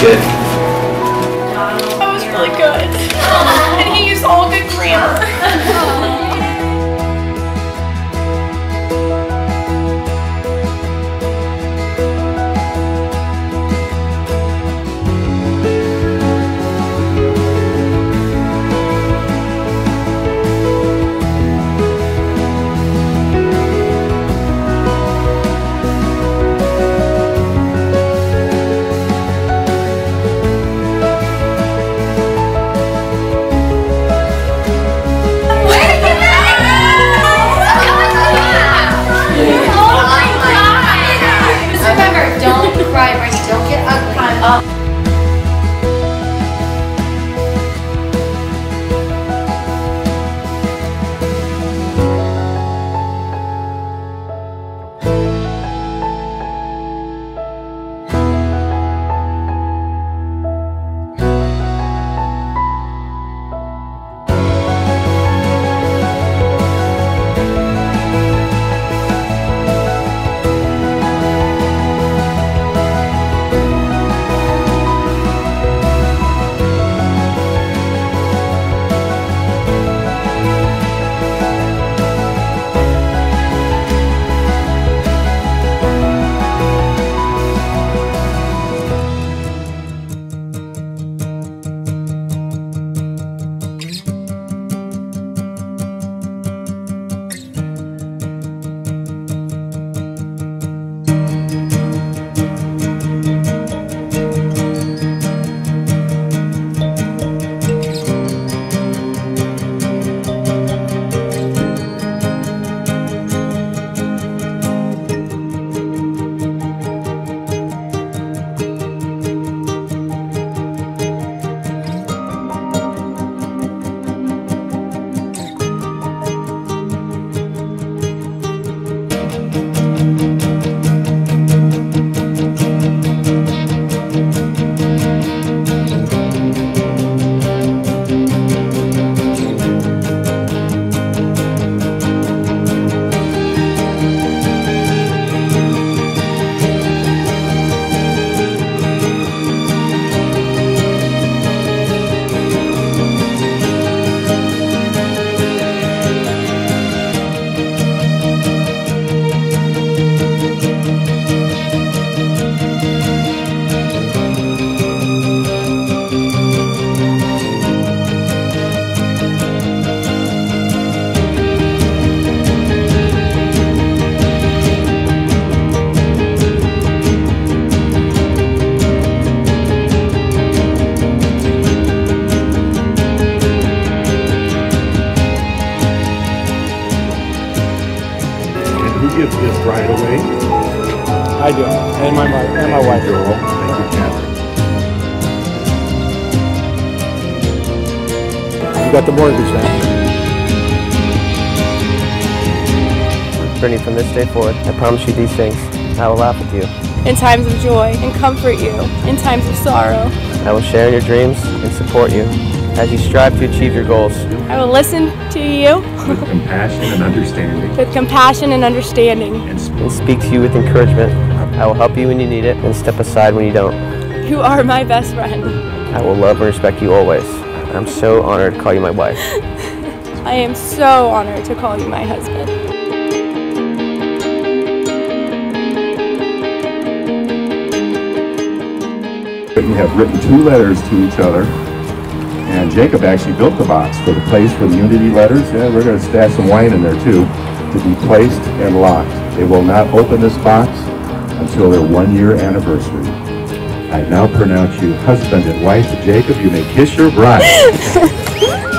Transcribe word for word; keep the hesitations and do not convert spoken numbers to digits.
Good. That was really good. And he used all good grammar. Give this right away. I do, and my and my wife. Girl, thank you, Catherine. You got the mortgage now. Brittany, from this day forward, I promise you these things. I will laugh with you in times of joy and comfort you in times of sorrow. I will share your dreams and support you as you strive to achieve your goals. I will listen to you with compassion and understanding. With compassion and understanding. And speak. and speak to you with encouragement. I will help you when you need it and step aside when you don't. You are my best friend. I will love and respect you always. I'm so honored to call you my wife. I am so honored to call you my husband. We have written two letters to each other. And Jacob actually built the box for the place for the unity letters. Yeah, we're going to stash some wine in there too, to be placed and locked. They will not open this box until their one-year anniversary. I now pronounce you husband and wife, Jacob. You may kiss your bride.